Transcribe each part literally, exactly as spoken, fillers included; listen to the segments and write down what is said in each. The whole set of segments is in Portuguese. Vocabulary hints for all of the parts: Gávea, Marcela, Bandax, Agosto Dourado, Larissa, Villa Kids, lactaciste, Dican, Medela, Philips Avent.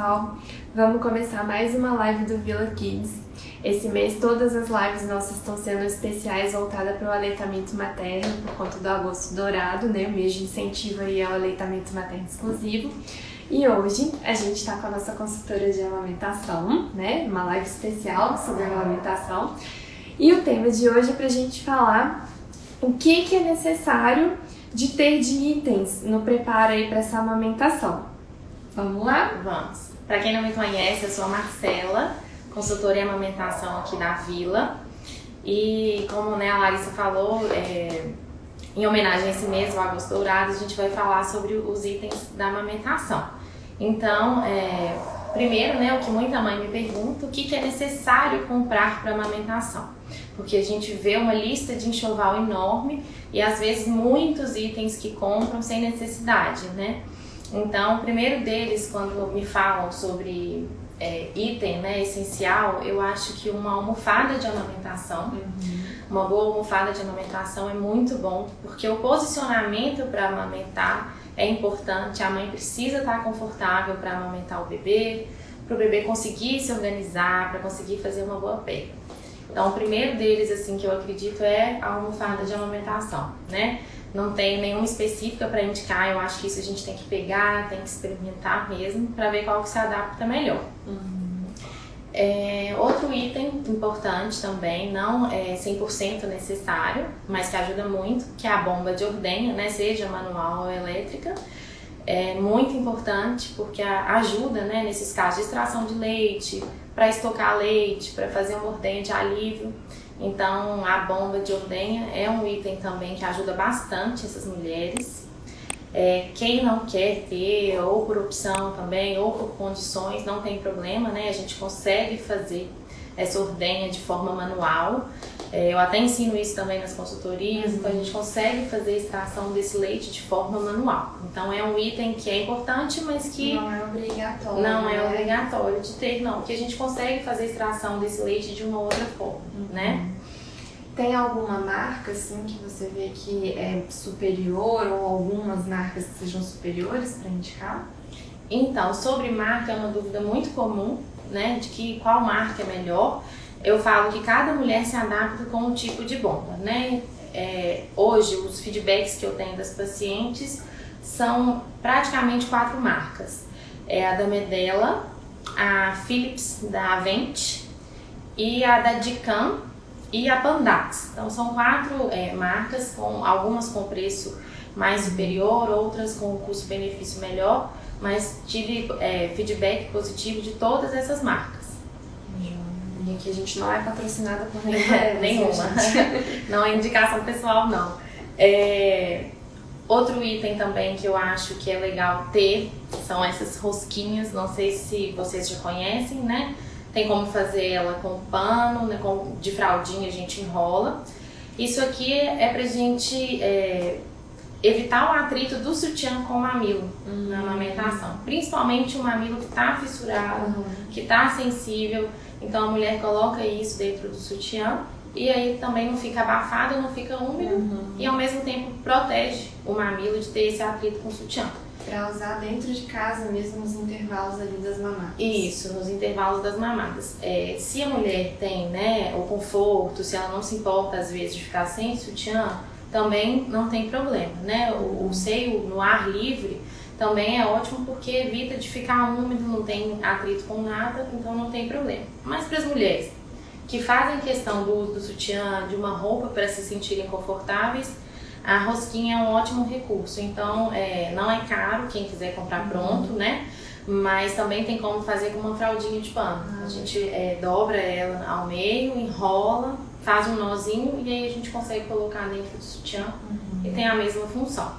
pessoal, vamos começar mais uma live do Villa Kids. Esse mês todas as lives nossas estão sendo especiais, voltadas para o aleitamento materno, por conta do Agosto Dourado, né? O mês de incentivo aí ao aleitamento materno exclusivo. E hoje a gente está com a nossa consultora de amamentação, né? Uma live especial sobre amamentação. E o tema de hoje é para a gente falar o que, que é necessário de ter de itens no preparo aí para essa amamentação. Vamos lá? Vamos! Para quem não me conhece, eu sou a Marcela, consultora em amamentação aqui na Vila. E como, né, a Larissa falou, é, em homenagem a esse mês, o Agosto Dourado, a gente vai falar sobre os itens da amamentação. Então, é, primeiro, né, o que muita mãe me pergunta, o que, que é necessário comprar para amamentação? Porque a gente vê uma lista de enxoval enorme e às vezes muitos itens que compram sem necessidade, né? Então, o primeiro deles, quando me falam sobre é, item, né, essencial, eu acho que uma almofada de amamentação, uhum. uma boa almofada de amamentação é muito bom, porque o posicionamento para amamentar é importante, a mãe precisa estar confortável para amamentar o bebê, para o bebê conseguir se organizar, para conseguir fazer uma boa pega. Então, o primeiro deles, assim, que eu acredito é a almofada de amamentação, né? Não tem nenhuma específica para indicar, eu acho que isso a gente tem que pegar, tem que experimentar mesmo, para ver qual que se adapta melhor. Uhum. É, outro item importante também, não é cem por cento necessário, mas que ajuda muito, que é a bomba de ordenha, né? Seja manual ou elétrica. É muito importante porque ajuda, né, nesses casos de extração de leite, para estocar leite, para fazer uma ordenha de alívio. Então, a bomba de ordenha é um item também que ajuda bastante essas mulheres. É, quem não quer ter, ou por opção também, ou por condições, não tem problema, né? A gente consegue fazer essa ordenha de forma manual. É, eu até ensino isso também nas consultorias, uhum. Então a gente consegue fazer a extração desse leite de forma manual. Então é um item que é importante, mas que não é obrigatório, não é obrigatório de ter, não. Porque a gente consegue fazer a extração desse leite de uma outra forma, uhum. né? Tem alguma marca, assim, que você vê que é superior ou algumas marcas que sejam superiores para indicar? Então, sobre marca é uma dúvida muito comum, né, de que qual marca é melhor. Eu falo que cada mulher se adapta com um tipo de bomba, né? É, hoje, os feedbacks que eu tenho das pacientes são praticamente quatro marcas. É a da Medela, a Philips da Avent, e a da Dican e a Bandax. Então, são quatro é, marcas, com algumas com preço mais superior, outras com custo-benefício melhor, mas tive é, feedback positivo de todas essas marcas. Que a gente não é patrocinada por nenhuma, nenhuma. Não é indicação pessoal, não. É... Outro item também que eu acho que é legal ter são essas rosquinhas, não sei se vocês já conhecem, né? Tem como fazer ela com pano, né? Com... de fraldinha a gente enrola. Isso aqui é pra gente é... evitar o atrito do sutiã com o mamilo hum. na amamentação, principalmente o mamilo que tá fissurado, uhum. que tá sensível. Então a mulher coloca isso dentro do sutiã e aí também não fica abafado, não fica úmido uhum. e ao mesmo tempo protege o mamilo de ter esse atrito com o sutiã. Para usar dentro de casa mesmo nos intervalos ali das mamadas. Isso, nos intervalos das mamadas. É, se a mulher tem, né, o conforto, se ela não se importa às vezes de ficar sem sutiã, também não tem problema, né? O, o seio no ar livre também é ótimo porque evita de ficar úmido, não tem atrito com nada, então não tem problema. Mas para as mulheres que fazem questão do uso do sutiã, de uma roupa para se sentirem confortáveis, a rosquinha é um ótimo recurso. Então é, não é caro quem quiser comprar pronto, né? Mas também tem como fazer com uma fraldinha de pano. A gente é, dobra ela ao meio, enrola, faz um nozinho e aí a gente consegue colocar dentro do sutiã uhum. e tem a mesma função.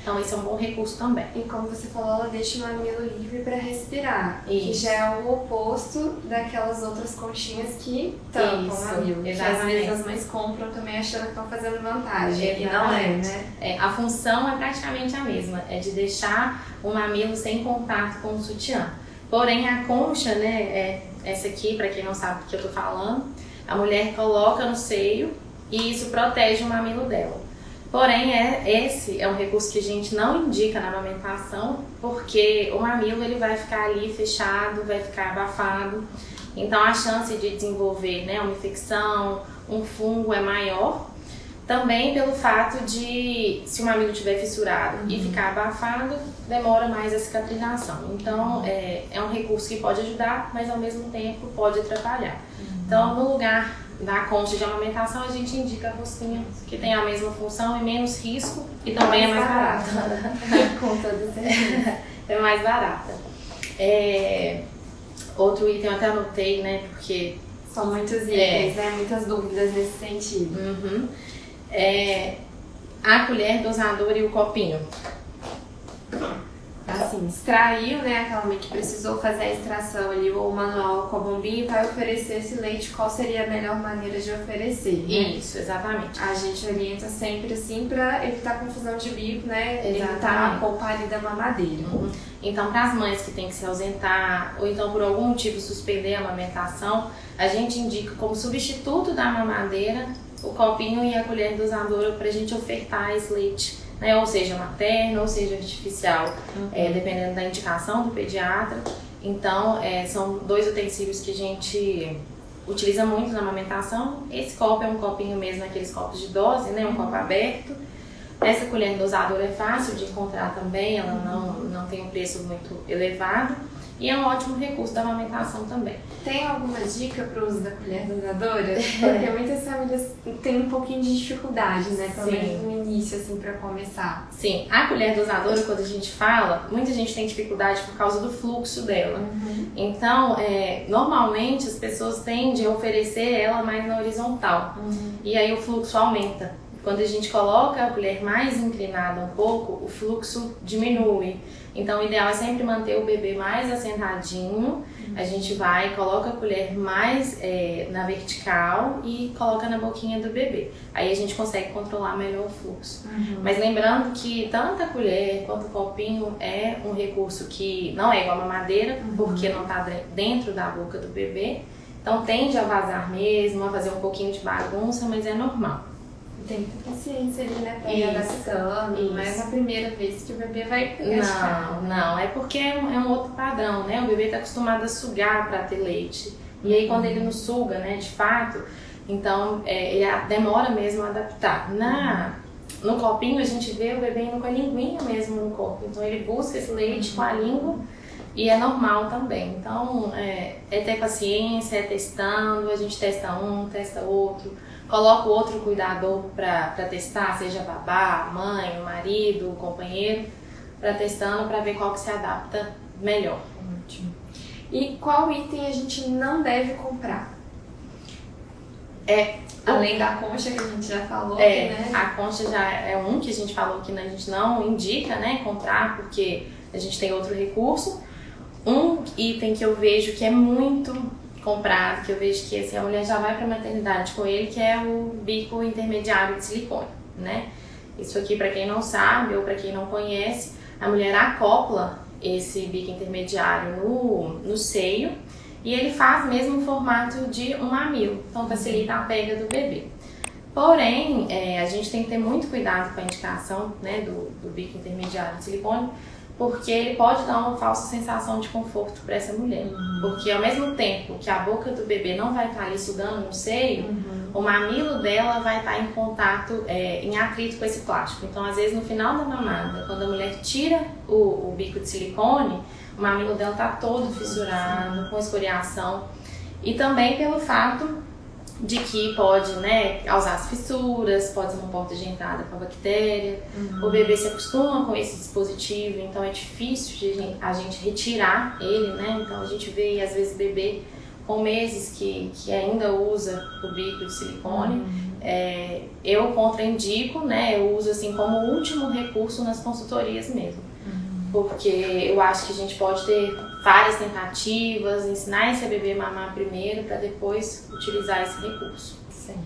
Então esse é um bom recurso também. E como você falou, ela deixa o mamilo livre para respirar, isso. que já é o oposto daquelas outras conchinhas que tampam isso. o mamilo. Exatamente. Que às vezes as mães compram também achando que estão fazendo vantagem, e não é, né? É, a função é praticamente a mesma, é de deixar o mamilo sem contato com o sutiã. Porém a concha, né, é essa aqui, para quem não sabe do que eu tô falando, a mulher coloca no seio e isso protege o mamilo dela. Porém, é, esse é um recurso que a gente não indica na amamentação, porque o mamilo ele vai ficar ali fechado, vai ficar abafado. Então, a chance de desenvolver, né, uma infecção, um fungo é maior. Também pelo fato de, se o mamilo estiver fissurado uhum. e ficar abafado, demora mais a cicatrização. Então, é, é um recurso que pode ajudar, mas ao mesmo tempo pode atrapalhar. Uhum. Então, no lugar da concha de amamentação, a gente indica a rosquinha, que tem a mesma função e menos risco, e também é mais barata. Com toda certeza. É mais barata. É... Outro item eu até anotei, né, porque... São muitos itens, é... né, muitas dúvidas nesse sentido. Uhum. É, a colher, dosador e o copinho. Assim, extraiu, né, aquela mãe que precisou fazer a extração ali, ou o manual com a bombinha, vai oferecer esse leite, qual seria a melhor maneira de oferecer, né? Isso, exatamente. A gente orienta sempre assim para evitar confusão de bico, né, exatamente. Evitar a polpa ali da mamadeira. Uhum. Então, para as mães que têm que se ausentar, ou então por algum motivo suspender a amamentação, a gente indica como substituto da mamadeira o copinho e a colher dosadora para a gente ofertar esse leite, né? Ou seja, materno, ou seja, artificial, uhum. é, dependendo da indicação do pediatra. Então, é, são dois utensílios que a gente utiliza muito na amamentação. Esse copo é um copinho mesmo, aqueles copos de dose, né? Um uhum. copo aberto. Essa colher dosadora é fácil de encontrar também, ela não, não tem um preço muito elevado. E é um ótimo recurso da amamentação também. Tem alguma dica para o uso da colher dosadora? Porque muitas famílias têm um pouquinho de dificuldade, né? Pelo menos no início, assim, para começar. Sim, a colher dosadora, quando a gente fala, muita gente tem dificuldade por causa do fluxo dela. Uhum. Então, é, normalmente as pessoas tendem a oferecer ela mais na horizontal. Uhum. E aí o fluxo aumenta. Quando a gente coloca a colher mais inclinada um pouco, o fluxo diminui. Então, o ideal é sempre manter o bebê mais assentadinho. Uhum. A gente vai, coloca a colher mais é, na vertical e coloca na boquinha do bebê. Aí a gente consegue controlar melhor o fluxo. Uhum. Mas lembrando que tanto a colher quanto o copinho é um recurso que não é igual a mamadeira, uhum. porque não está dentro da boca do bebê. Então, tende a vazar mesmo, a fazer um pouquinho de bagunça, mas é normal. Tem que ter paciência ali, né, pra ir adaptando, não é na primeira vez que o bebê vai gastar. Não, não, é porque é um, é um outro padrão, né, o bebê tá acostumado a sugar pra ter leite, e aí quando ele não suga, né, de fato, então é, ele demora mesmo a adaptar. Na, no copinho a gente vê o bebê indo com a linguinha mesmo no copo, então ele busca esse leite uhum. com a língua, e é normal também. Então é, é ter paciência, é testando, a gente testa um, testa outro, coloca o outro cuidador para testar, seja babá, mãe, marido, companheiro, para testando, para ver qual que se adapta melhor. Ótimo. E qual item a gente não deve comprar? É, além da concha que a gente já falou, é, né? A concha já é um que a gente falou que a gente não indica, né, comprar, porque a gente tem outro recurso. Um item que eu vejo que é muito comprado, que eu vejo que assim, a mulher já vai para a maternidade com ele, que é o bico intermediário de silicone, né? Isso aqui, para quem não sabe ou para quem não conhece, a mulher acopla esse bico intermediário no, no seio e ele faz mesmo o formato de um mamilo, então facilita a pega do bebê. Porém, é, a gente tem que ter muito cuidado com a indicação, né, do, do bico intermediário de silicone, porque ele pode dar uma falsa sensação de conforto para essa mulher. Uhum. Porque ao mesmo tempo que a boca do bebê não vai estar ali sugando no seio, uhum. o mamilo dela vai estar em contato, é, em atrito com esse plástico. Então, às vezes, no final da mamada, quando a mulher tira o, o bico de silicone, o mamilo dela está todo fissurado, uhum. com escoriação. E também pelo fato de que pode, né, causar as fissuras, pode ser uma porta de entrada para a bactéria, uhum. o bebê se acostuma com esse dispositivo, então é difícil de a gente retirar ele, né, então a gente vê, às vezes, bebê com meses que, que ainda usa o bico de silicone, uhum. é, eu contraindico, né, eu uso assim como último recurso nas consultorias mesmo, uhum. porque eu acho que a gente pode ter várias tentativas, ensinar esse bebê a mamar primeiro para depois utilizar esse recurso. Certo.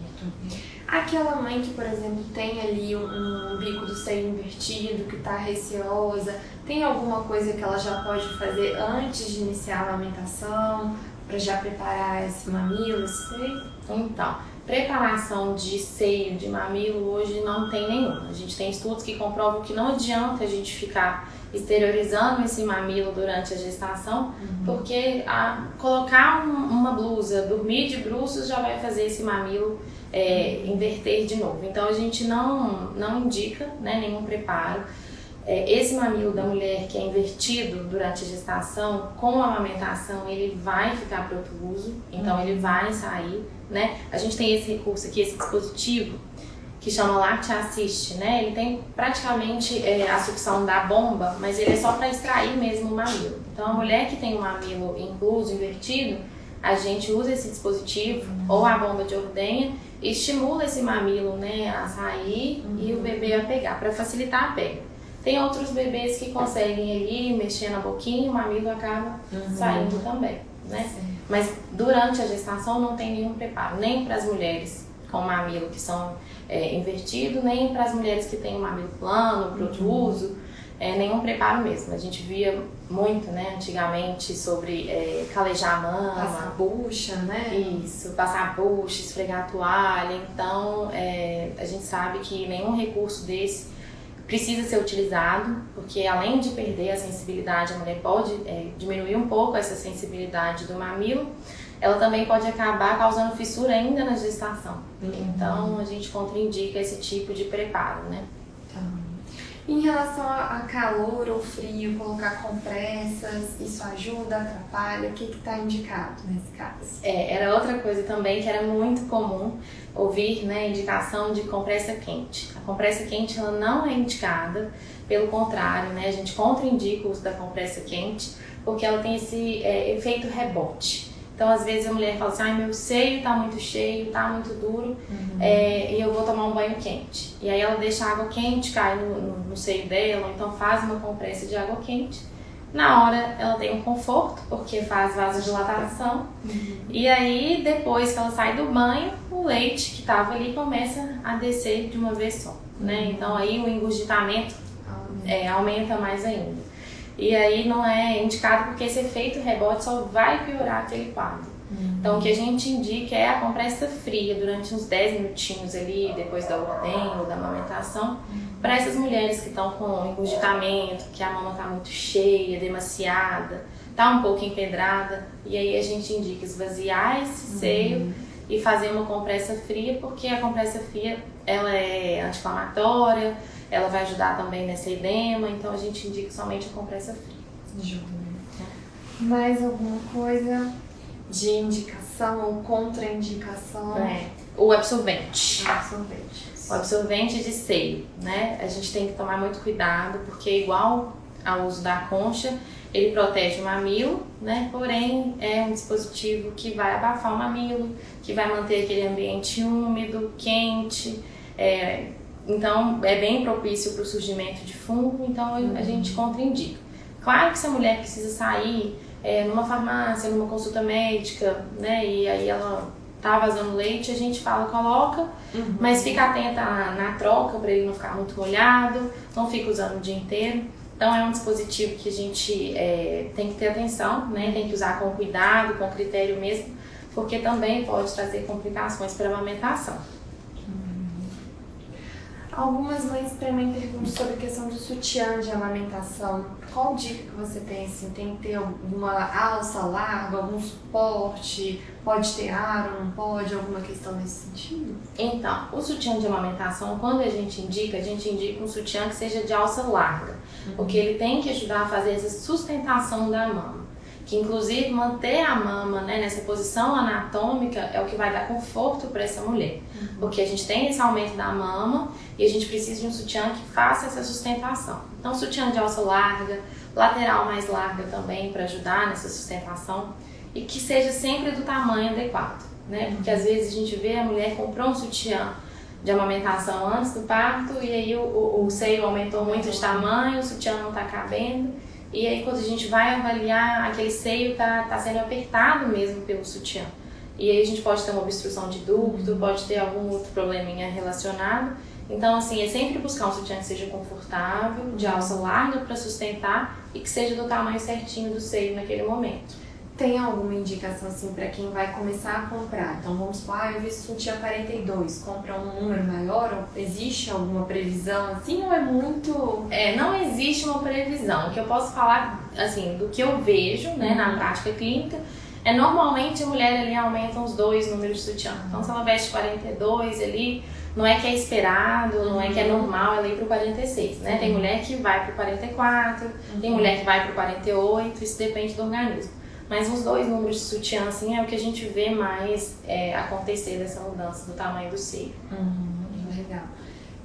Aquela mãe que, por exemplo, tem ali um, um bico do seio invertido, que está receosa, tem alguma coisa que ela já pode fazer antes de iniciar a amamentação, para já preparar esse mamilo, esse seio? Então, preparação de seio, de mamilo, hoje não tem nenhuma. A gente tem estudos que comprovam que não adianta a gente ficar exteriorizando esse mamilo durante a gestação, uhum. porque a, colocar um, uma blusa, dormir de bruços já vai fazer esse mamilo é, inverter de novo. Então a gente não, não indica, né, nenhum preparo. Esse mamilo da mulher que é invertido durante a gestação, com a amamentação, ele vai ficar protruso, então uhum. ele vai sair, né? A gente tem esse recurso aqui, esse dispositivo, que chama lactaciste, né? Ele tem praticamente é, a sucção da bomba, mas ele é só para extrair mesmo o mamilo. Então, a mulher que tem um mamilo incluso, invertido, a gente usa esse dispositivo, uhum. ou a bomba de ordenha, e estimula esse mamilo, né, a sair uhum. e o bebê a pegar, para facilitar a pega. Tem outros bebês que conseguem ali, mexer na boquinha, o mamilo acaba uhum. saindo também, né? Sim. Mas durante a gestação não tem nenhum preparo, nem para as mulheres com mamilo que são é, invertido, nem para as mulheres que têm o mamilo plano, protruso, uhum. é, nenhum preparo mesmo. A gente via muito, né, antigamente sobre é, calejar a mama. Passar bucha, né? Isso, passar bucha, esfregar a toalha. Então, é, a gente sabe que nenhum recurso desse precisa ser utilizado, porque além de perder a sensibilidade, a mulher pode é, diminuir um pouco essa sensibilidade do mamilo, ela também pode acabar causando fissura ainda na gestação. Uhum. Então, a gente contraindica esse tipo de preparo, né? Tá. Em relação a calor ou frio, colocar compressas, isso ajuda, atrapalha? O que que tá indicado nesse caso? É, era outra coisa também que era muito comum ouvir, né, indicação de compressa quente. A compressa quente, ela não é indicada, pelo contrário, né, a gente contraindica o uso da compressa quente porque ela tem esse é, efeito rebote. Então, às vezes a mulher fala assim, ai, meu seio tá muito cheio, tá muito duro, uhum. é, e eu vou tomar um banho quente. E aí ela deixa a água quente cair no, no, no seio dela, ou então faz uma compressa de água quente. Na hora ela tem um conforto, porque faz vasodilatação, uhum. e aí depois que ela sai do banho, o leite que tava ali começa a descer de uma vez só, né? Uhum. Então aí o engurgitamento uhum. é, aumenta mais ainda. E aí não é indicado porque esse efeito rebote só vai piorar aquele quadro. Uhum. Então o que a gente indica é a compressa fria durante uns dez minutinhos ali, depois da ordenha ou da amamentação, uhum. para essas mulheres que estão com engurgitamento, que a mama está muito cheia, demasiada, está um pouco empedrada, e aí a gente indica esvaziar esse uhum. seio e fazer uma compressa fria, porque a compressa fria ela é anti-inflamatória, ela vai ajudar também nesse edema, então a gente indica somente a compressa fria. Justo. Mais alguma coisa de indicação ou contraindicação? É. O absorvente. O absorvente. O absorvente de seio, né? A gente tem que tomar muito cuidado, porque igual ao uso da concha, ele protege o mamilo, né? Porém, é um dispositivo que vai abafar o mamilo, que vai manter aquele ambiente úmido, quente, é... Então, é bem propício para o surgimento de fungo, então uhum. a gente contraindica. Claro que se a mulher precisa sair é, numa farmácia, numa consulta médica, né, e aí ela tá vazando leite, a gente fala, coloca, uhum. mas fica atenta na, na troca para ele não ficar muito molhado, não fica usando o dia inteiro. Então, é um dispositivo que a gente é, tem que ter atenção, né, tem que usar com cuidado, com critério mesmo, porque também pode trazer complicações para a amamentação. Algumas mães para mim perguntam sobre a questão do sutiã de amamentação. Qual dica que você tem? Assim, tem que ter alguma alça larga, algum suporte? Pode ter aro, não pode? Alguma questão nesse sentido? Então, o sutiã de amamentação, quando a gente indica, a gente indica um sutiã que seja de alça larga. Uhum. Porque ele tem que ajudar a fazer essa sustentação da mama. Que inclusive manter a mama, né, nessa posição anatômica é o que vai dar conforto para essa mulher. Uhum. Porque a gente tem esse aumento da mama e a gente precisa de um sutiã que faça essa sustentação. Então, sutiã de alça larga, lateral mais larga também para ajudar nessa sustentação e que seja sempre do tamanho adequado, né? Porque às vezes a gente vê a mulher comprou um sutiã de amamentação antes do parto e aí o, o, o seio aumentou muito de tamanho, o sutiã não está cabendo. E aí quando a gente vai avaliar, aquele seio tá, tá sendo apertado mesmo pelo sutiã. E aí a gente pode ter uma obstrução de ducto, pode ter algum outro probleminha relacionado. Então assim, é sempre buscar um sutiã que seja confortável, de alça larga para sustentar e que seja do tamanho certinho do seio naquele momento. tem alguma indicação assim para quem vai começar a comprar? Então vamos supor, ah, eu vi sutiã quarenta e dois, compra um número maior? Existe alguma previsão assim ou é muito... É, não existe uma previsão. O que eu posso falar, assim, do que eu vejo, né, na prática clínica, é normalmente a mulher ali aumenta uns dois números de sutiã. Então se ela veste quarenta e dois ali, não é que é esperado, não é que é normal ela ir pro quarenta e seis, né? Tem mulher que vai pro quarenta e quatro, tem mulher que vai pro quarenta e oito, isso depende do organismo. Mas os dois números de sutiã, assim, é o que a gente vê mais é, acontecer dessa mudança do tamanho do seio. Uhum, legal.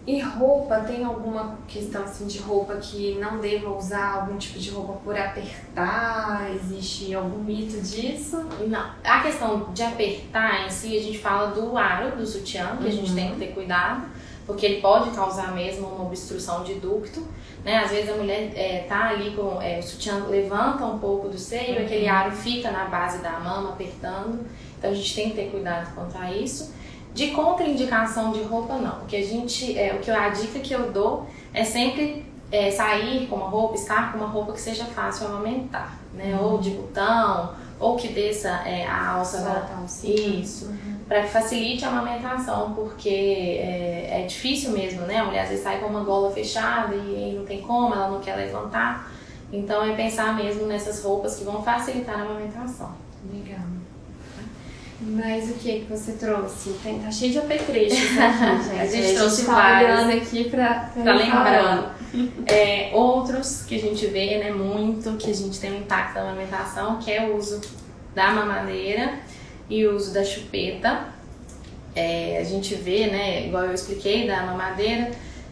E roupa, tem alguma questão, assim, de roupa que não deva usar algum tipo de roupa por apertar? Existe algum mito disso? Não. A questão de apertar em si, a gente fala do aro do sutiã, que uhum. a gente tem que ter cuidado, porque ele pode causar mesmo uma obstrução de ducto, né? Às vezes a mulher é, tá ali com é, o sutiã levanta um pouco do seio, uhum. aquele aro fica na base da mama apertando, então a gente tem que ter cuidado quanto a isso. De contraindicação de roupa não, o que a gente, é, o que a dica que eu dou é sempre é, sair com uma roupa, estar com uma roupa que seja fácil amamentar, né? Uhum. Ou de botão, ou que desça é, a alça da alça. Isso. Uhum. Para que facilite a amamentação, porque é, é difícil mesmo, né? A mulher às vezes sai com uma gola fechada e não tem como, ela não quer levantar. Então é pensar mesmo nessas roupas que vão facilitar a amamentação. Legal. Mas o que é que você trouxe? Tem, tá cheio de apetrechos aqui, gente. A gente, a gente trouxe tá vários aqui para tá lembrando. É, outros que a gente vê, né, muito, que a gente tem um impacto da amamentação, que é o uso da mamadeira e o uso da chupeta. É, a gente vê, né, igual eu expliquei, da mamadeira,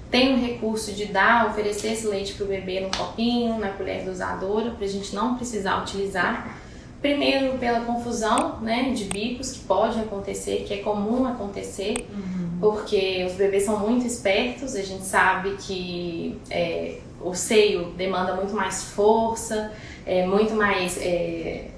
tem o recurso de dar, oferecer esse leite para o bebê no copinho, na colher dosadora, para a gente não precisar utilizar. Primeiro pela confusão, né, de bicos, que pode acontecer, que é comum acontecer, uhum. porque os bebês são muito espertos, a gente sabe que é, o seio demanda muito mais força, é, muito mais... É,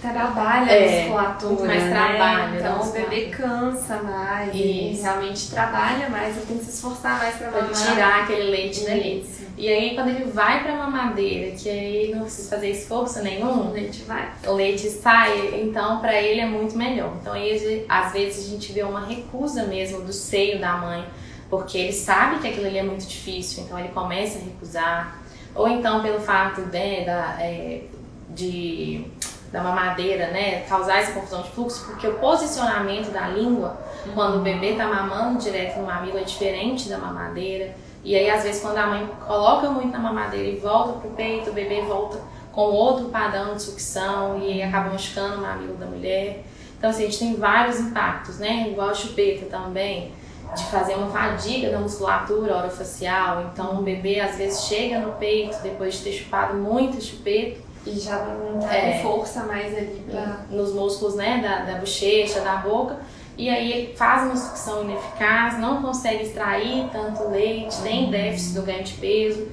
trabalha é, musculatura, muito mais trabalho, né? Então o bebê cansa mais, e realmente trabalha mais, ele tem que se esforçar mais para tirar aquele leite dali. Isso. E aí quando ele vai para a mamadeira, que aí não precisa fazer esforço nenhum, o leite vai, o leite sai, então para ele é muito melhor. Então aí, às vezes a gente vê uma recusa mesmo do seio da mãe, porque ele sabe que aquilo ali é muito difícil, então ele começa a recusar, ou então pelo fato de, da, é, de da mamadeira, né, causar essa confusão de fluxo, porque o posicionamento da língua, uhum. quando o bebê tá mamando direto no mamilo, é diferente da mamadeira. E aí, às vezes, quando a mãe coloca muito na mamadeira e volta pro peito, o bebê volta com outro padrão de sucção e acaba machucando o mamilo da mulher. Então, assim, a gente tem vários impactos, né, igual a chupeta também, de fazer uma fadiga da musculatura orofacial. Então, o bebê, às vezes, chega no peito depois de ter chupado muito chupeta, e já não tá é, com força mais ali pra... nos músculos, né, da, da bochecha, da boca, e aí ele faz uma sucção ineficaz, não consegue extrair tanto leite, tem déficit do ganho de peso,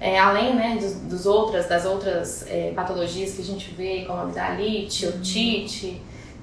é, além, né, dos, dos outras, das outras é, patologias que a gente vê, como a amigdalite, otite,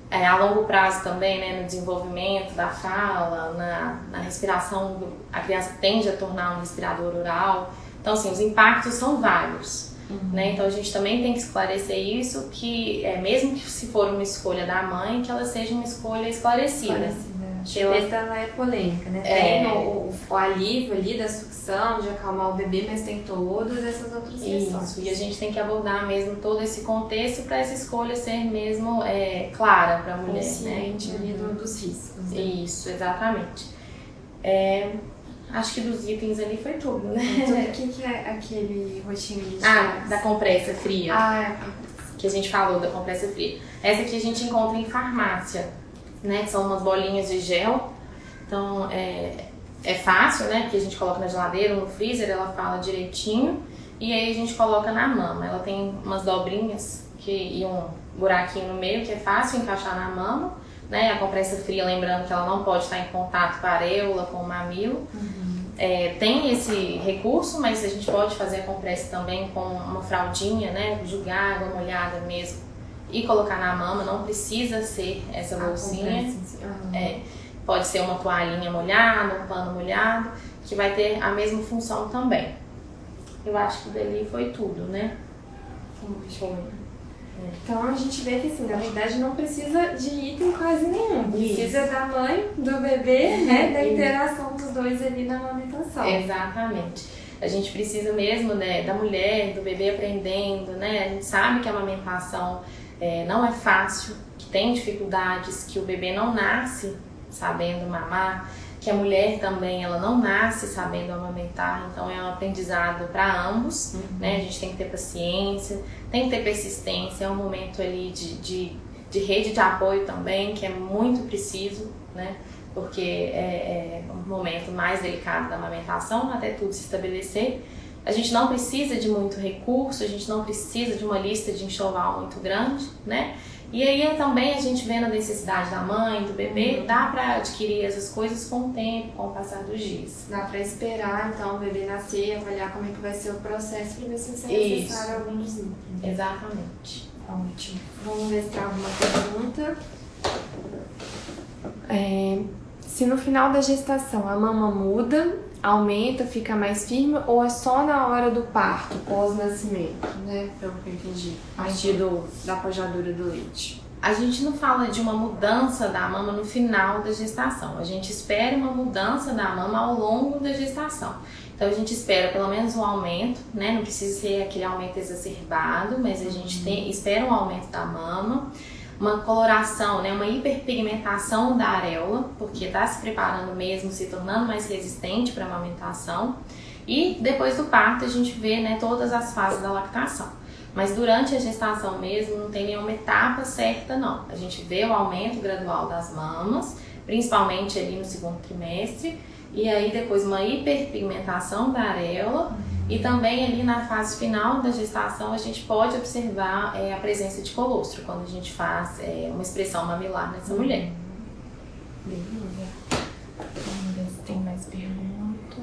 é, a longo prazo também, né, no desenvolvimento da fala, na, na respiração, a criança tende a tornar um respirador oral. Então, assim, os impactos são vários. Uhum. Né? Então a gente também tem que esclarecer isso, que é, mesmo que se for uma escolha da mãe, que ela seja uma escolha esclarecida. Esclarecida. A chupeta ela... é polêmica, né? É... Tem o, o alívio ali da sucção, de acalmar o bebê, mas tem todas essas outras questões. Isso, e a gente tem que abordar mesmo todo esse contexto para essa escolha ser mesmo é, clara para a mulher. Consciente, né? Ali uhum. dos riscos. Né? Isso, exatamente. É... Acho que dos itens ali foi tudo, né? Então, o que, que é aquele roxinho de Ah, chás? Da compressa fria. Ah, é. Que a gente falou da compressa fria. Essa aqui a gente encontra em farmácia, né? Que são umas bolinhas de gel. Então, é, é fácil, né? Porque a gente coloca na geladeira ou no freezer, ela fala direitinho. E aí a gente coloca na mama. Ela tem umas dobrinhas que, e um buraquinho no meio, que é fácil encaixar na mama. Né? A compressa fria, lembrando que ela não pode estar em contato com a areola, com o mamilo. Uhum. É, tem esse recurso, mas a gente pode fazer a compressa também com uma fraldinha, né? Jogar água molhada mesmo e colocar na mama, não precisa ser essa bolsinha. Uhum. É, pode ser uma toalhinha molhada, um pano molhado, que vai ter a mesma função também. Eu acho que dali foi tudo, né? Foi. Então a gente vê que, assim, na verdade não precisa de item quase nenhum. Isso. Precisa da mãe, do bebê, né? Da interação dos dois ali na amamentação. Exatamente. A gente precisa mesmo, né, da mulher, do bebê aprendendo, né? A gente sabe que a amamentação é, não é fácil, que tem dificuldades, que o bebê não nasce sabendo mamar, que a mulher também, ela não nasce sabendo amamentar, então é um aprendizado para ambos, uhum. né? A gente tem que ter paciência, tem que ter persistência, é um momento ali de, de, de rede de apoio também, que é muito preciso, né? Porque é, é um momento mais delicado da amamentação, até tudo se estabelecer. A gente não precisa de muito recurso, a gente não precisa de uma lista de enxoval muito grande, né? E aí também a gente vendo a necessidade da mãe, do bebê, uhum. dá para adquirir essas coisas com o tempo, com o passar dos dias. Dá para esperar então o bebê nascer, avaliar como é que vai ser o processo para ver se você vai acessar alguns itens. Exatamente. Ótimo. Vamos ver se tem alguma pergunta. É, se no final da gestação a mama muda, aumenta, fica mais firme, ou é só na hora do parto, pós-nascimento, né? Pelo que eu entendi, a partir do, da pajadura do leite. A gente não fala de uma mudança da mama no final da gestação, a gente espera uma mudança da mama ao longo da gestação. Então a gente espera pelo menos um aumento, né? Não precisa ser aquele aumento exacerbado, mas a gente tem, espera um aumento da mama, uma coloração, né, uma hiperpigmentação da areola, porque está se preparando mesmo, se tornando mais resistente para a amamentação. E depois do parto a gente vê, né, todas as fases da lactação. Mas durante a gestação mesmo não tem nenhuma etapa certa, não. A gente vê o aumento gradual das mamas, principalmente ali no segundo trimestre, e aí depois uma hiperpigmentação da areola. E também ali na fase final da gestação a gente pode observar é, a presença de colostro quando a gente faz é, uma expressão mamilar nessa mulher. Beleza. Vamos ver se tem mais pergunta.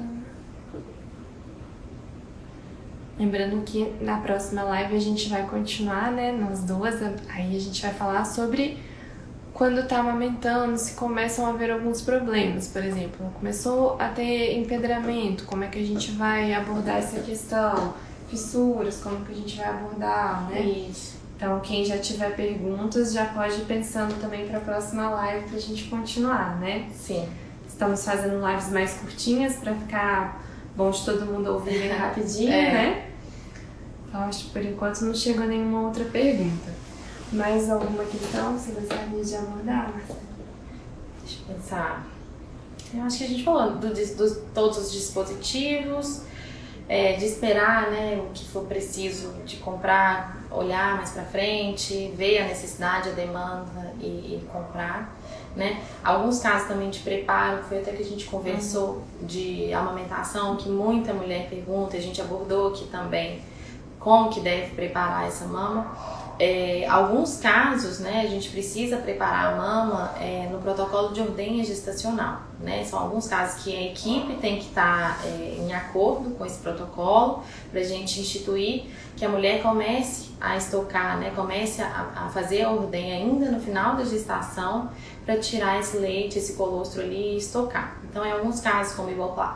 Lembrando que na próxima live a gente vai continuar, né, nós duas, aí a gente vai falar sobre quando tá amamentando, se começam a haver alguns problemas, por exemplo, começou a ter empedramento, como é que a gente vai abordar essa questão, fissuras, como que a gente vai abordar, né? Isso. Então, quem já tiver perguntas, já pode ir pensando também para a próxima live pra gente continuar, né? Sim. Estamos fazendo lives mais curtinhas para ficar bom de todo mundo ouvir bem rapidinho, é. né? Então, acho que por enquanto não chegou nenhuma outra pergunta. Mais alguma questão você gostaria de abordar, Marcela? Deixa eu pensar. Eu acho que a gente falou de todos os dispositivos, é, de esperar, né, o que for preciso de comprar, olhar mais pra frente, ver a necessidade, a demanda e, e comprar, né? Alguns casos também de preparo, foi até que a gente conversou uhum. de amamentação, que muita mulher pergunta, a gente abordou aqui também como que deve preparar essa mama. É, alguns casos, né, a gente precisa preparar a mama é, no protocolo de ordenha gestacional, né? São alguns casos que a equipe tem que estar tá, é, em acordo com esse protocolo para a gente instituir que a mulher comece a estocar, né, comece a, a fazer a ordenha ainda no final da gestação para tirar esse leite, esse colostro ali e estocar. Então, em alguns casos, como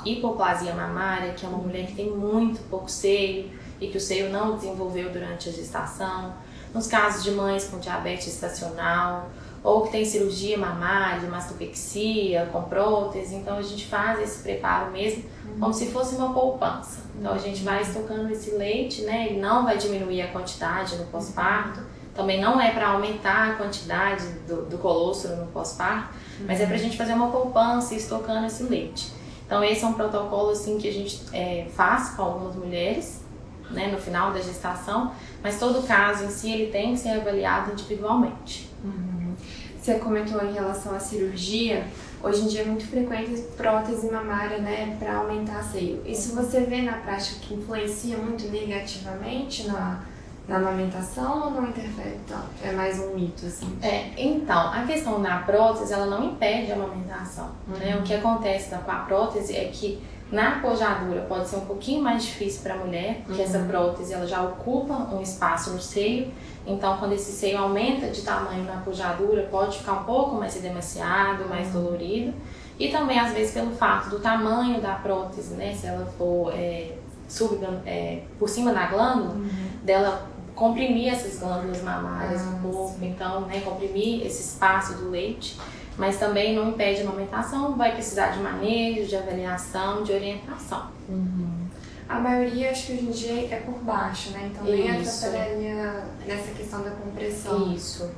hipoplasia mamária, que é uma mulher que tem muito pouco seio e que o seio não desenvolveu durante a gestação, nos casos de mães com diabetes gestacional, ou que tem cirurgia mamária, mastopexia, com prótese, então a gente faz esse preparo mesmo uhum. como se fosse uma poupança. Então a gente vai estocando esse leite, né? Ele não vai diminuir a quantidade no pós-parto, também não é para aumentar a quantidade do, do colostro no pós-parto, uhum. mas é para a gente fazer uma poupança estocando esse leite. Então esse é um protocolo assim, que a gente é, faz com algumas mulheres, né, no final da gestação, mas todo caso em si ele tem que ser avaliado individualmente. Uhum. Você comentou em relação à cirurgia, hoje em dia é muito frequente prótese mamária, né, para aumentar seio. Isso você vê na prática que influencia muito negativamente na, na amamentação ou não interfere tanto? É mais um mito assim? É, então, a questão da prótese ela não impede a amamentação. Uhum. Né? O que acontece com a prótese é que na pojadura pode ser um pouquinho mais difícil para a mulher, porque uhum. essa prótese ela já ocupa um espaço no seio, então quando esse seio aumenta de tamanho na pojadura pode ficar um pouco mais edemaciado, mais uhum. dolorido, e também às vezes pelo fato do tamanho da prótese, né, se ela for é, sub, é, por cima da glândula, uhum. dela comprimir essas glândulas mamárias ah, do corpo, sim. então, né, comprimir esse espaço do leite, mas também não impede a amamentação, vai precisar de manejo, de avaliação, de orientação. Uhum. A maioria, acho que hoje em dia, é por baixo, né? Então, nem atrapalharia nessa questão da compressão. Isso.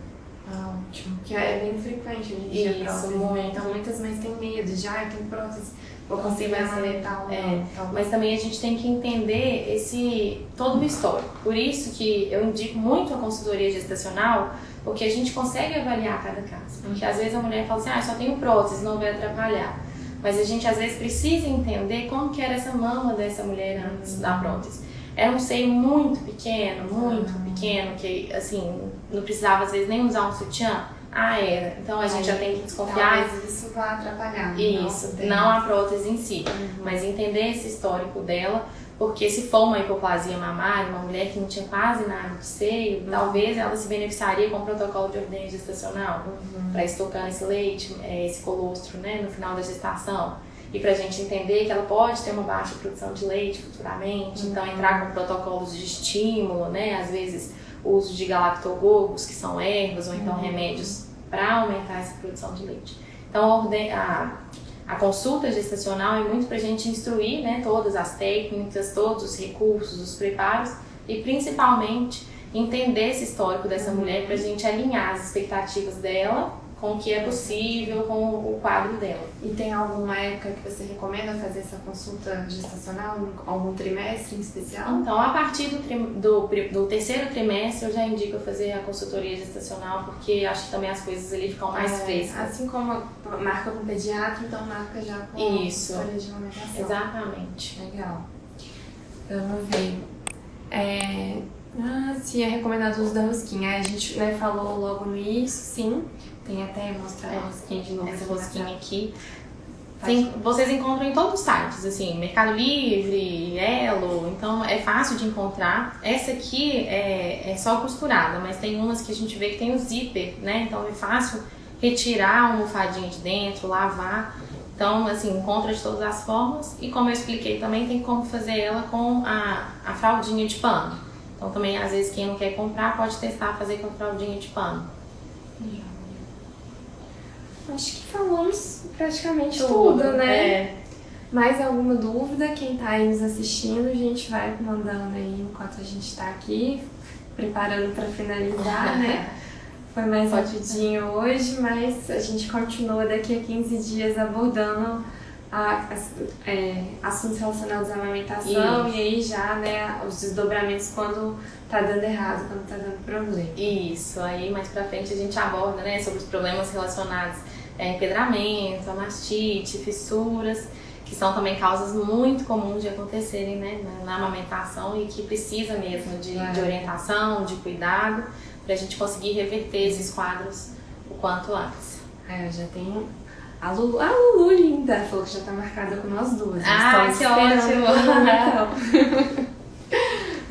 Ah, ótimo. Que é bem frequente hoje em dia. Isso, prótese, né? Então, muitas mães têm medo de, ah, eu tenho prótese, vou conseguir amamentar ou não. É, então, mas também a gente tem que entender esse, todo o histórico. Por isso que eu indico muito a consultoria gestacional, porque a gente consegue avaliar cada caso. Porque às vezes a mulher fala assim, ah, só tenho prótese, não vai atrapalhar. Mas a gente às vezes precisa entender como que era essa mama dessa mulher antes da prótese. Era um seio muito pequeno, muito ah. pequeno, que assim, não precisava às vezes nem usar um sutiã. Ah, era. Então a Aí, gente já tem que desconfiar. Talvez isso vai atrapalhar. Isso, não, não a prótese em si, uhum. mas entender esse histórico dela, porque se for uma hipoplasia mamária, uma mulher que não tinha quase nada de seio, uhum. talvez ela se beneficiaria com o protocolo de ordenha gestacional, uhum. para estocar esse leite, esse colostro, né, no final da gestação. E para a gente entender que ela pode ter uma baixa produção de leite futuramente, uhum. então entrar com protocolos de estímulo, né, às vezes o uso de galactogogos, que são ervas, ou então uhum. remédios para aumentar essa produção de leite. Então a, orden... a... a consulta gestacional é muito para a gente instruir, né, todas as técnicas, todos os recursos, os preparos e principalmente entender esse histórico dessa uhum. mulher para a gente alinhar as expectativas dela com o que é possível, com o quadro dela. E tem alguma época que você recomenda fazer essa consulta gestacional? Algum trimestre em especial? Então, a partir do, tri... do... do terceiro trimestre, eu já indico fazer a consultoria gestacional, porque acho que também as coisas ali ficam mais é, frescas. Assim como marca com pediatra, então marca já com Isso. a consultoria de amamentação. Exatamente. Legal. Vamos ver. É... Ah, sim, é recomendado o uso da rosquinha. A gente, né, falou logo no início, sim. Tem até mostrar é, a rosquinha de novo. Essa rosquinha aqui. Tem, vocês encontram em todos os sites, assim, Mercado Livre, Elo, então é fácil de encontrar. Essa aqui é, é só costurada, mas tem umas que a gente vê que tem o zíper, né? Então é fácil retirar a almofadinha de dentro, lavar. Então, assim, encontra de todas as formas. E como eu expliquei também, tem como fazer ela com a, a fraldinha de pano. Então também, às vezes, quem não quer comprar pode testar fazer com a fraldinha de pano. Acho que falamos praticamente tudo, tudo né? É. Mais alguma dúvida, quem tá aí nos assistindo, a gente vai mandando aí enquanto a gente tá aqui, preparando para finalizar, né? Foi mais rapidinho hoje, mas a gente continua daqui a quinze dias abordando a, a, é, assuntos relacionados à amamentação. Isso. E aí já, né, os desdobramentos quando tá dando errado, quando tá dando problema. Isso, aí mais pra frente a gente aborda, né, sobre os problemas relacionados a empedramento, a mastite, fissuras, que são também causas muito comuns de acontecerem, né, na, na amamentação e que precisa mesmo de, é. de orientação, de cuidado, pra gente conseguir reverter esses quadros o quanto antes. É, eu já tenho... A Lulu, a Lulu linda, falou que já tá marcada com nós duas. Ah, que ótimo!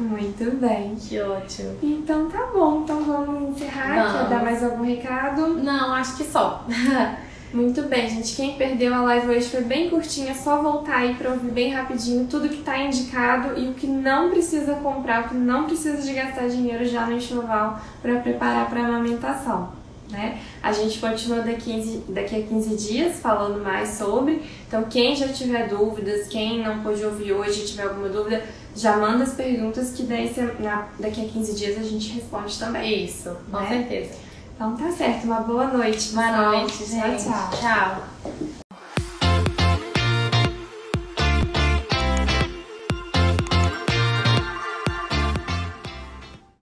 Muito bem. Que ótimo. Então tá bom, então vamos encerrar. Não. Quer dar mais algum recado? Não, acho que só. Muito bem, gente. Quem perdeu a live hoje foi bem curtinha, é só voltar aí pra ouvir bem rapidinho tudo que tá indicado e o que não precisa comprar, o que não precisa de gastar dinheiro já no enxoval pra preparar pra amamentação. Né? A gente continua daqui, daqui a quinze dias falando mais sobre. Então quem já tiver dúvidas, quem não pôde ouvir hoje e tiver alguma dúvida, já manda as perguntas que daí, na, daqui a quinze dias a gente responde também. Isso, com né? certeza. Então tá certo, uma boa noite. Boa noite, gente. Tchau, tchau. tchau.